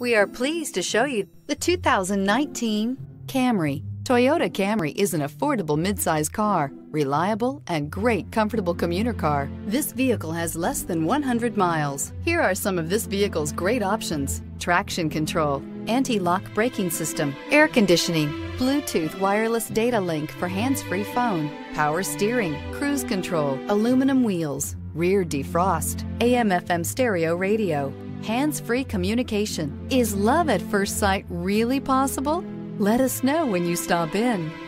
We are pleased to show you the 2019 Camry. Toyota Camry is an affordable midsize car, reliable and great comfortable commuter car. This vehicle has less than 100 miles. Here are some of this vehicle's great options: traction control, anti-lock braking system, air conditioning, Bluetooth wireless data link for hands-free phone, power steering, cruise control, aluminum wheels, rear defrost, AM/FM stereo radio, hands-free communication. Is love at first sight really possible? Let us know when you stop in.